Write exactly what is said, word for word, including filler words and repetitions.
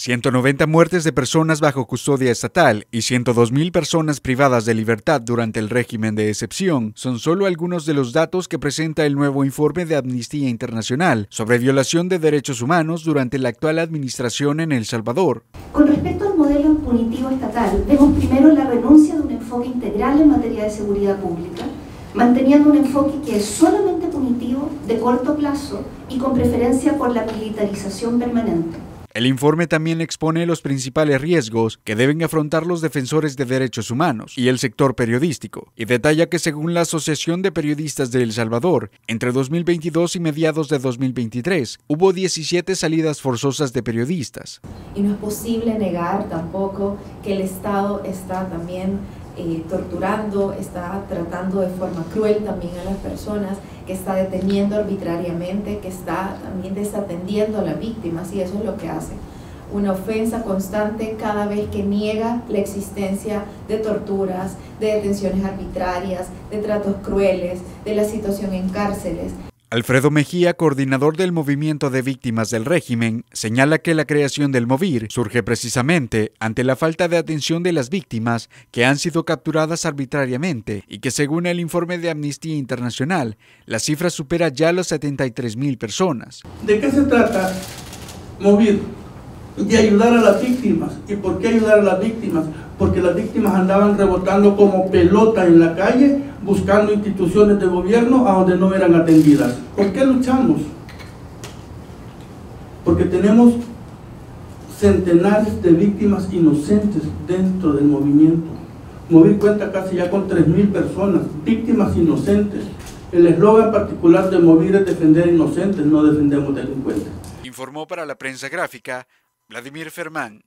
ciento noventa muertes de personas bajo custodia estatal y ciento dos mil personas privadas de libertad durante el régimen de excepción son solo algunos de los datos que presenta el nuevo informe de Amnistía Internacional sobre violación de derechos humanos durante la actual administración en El Salvador. Con respecto al modelo punitivo estatal, vemos primero la renuncia de un enfoque integral en materia de seguridad pública, manteniendo un enfoque que es solamente punitivo, de corto plazo y con preferencia por la militarización permanente. El informe también expone los principales riesgos que deben afrontar los defensores de derechos humanos y el sector periodístico, y detalla que según la Asociación de Periodistas de El Salvador, entre dos mil veintidós y mediados de dos mil veintitrés hubo diecisiete salidas forzosas de periodistas. Y no es posible negar tampoco que el Estado está también eh, torturando, está tratando de forma cruel también a las personas, que está deteniendo arbitrariamente, que está también desatendiendo a las víctimas, y eso es lo que hace. Una ofensa constante cada vez que niega la existencia de torturas, de detenciones arbitrarias, de tratos crueles, de la situación en cárceles. Alfredo Mejía, coordinador del Movimiento de Víctimas del Régimen, señala que la creación del MOVIR surge precisamente ante la falta de atención de las víctimas que han sido capturadas arbitrariamente y que, según el informe de Amnistía Internacional, la cifra supera ya los setenta y tres mil personas. ¿De qué se trata MOVIR? De ayudar a las víctimas. ¿Y por qué ayudar a las víctimas? Porque las víctimas andaban rebotando como pelota en la calle, buscando instituciones de gobierno a donde no eran atendidas. ¿Por qué luchamos? Porque tenemos centenares de víctimas inocentes dentro del movimiento. MOVIR cuenta casi ya con tres mil personas, víctimas inocentes. El eslogan particular de MOVIR es defender inocentes, no defendemos delincuentes. Informó para la prensa gráfica Vladimir Fermán.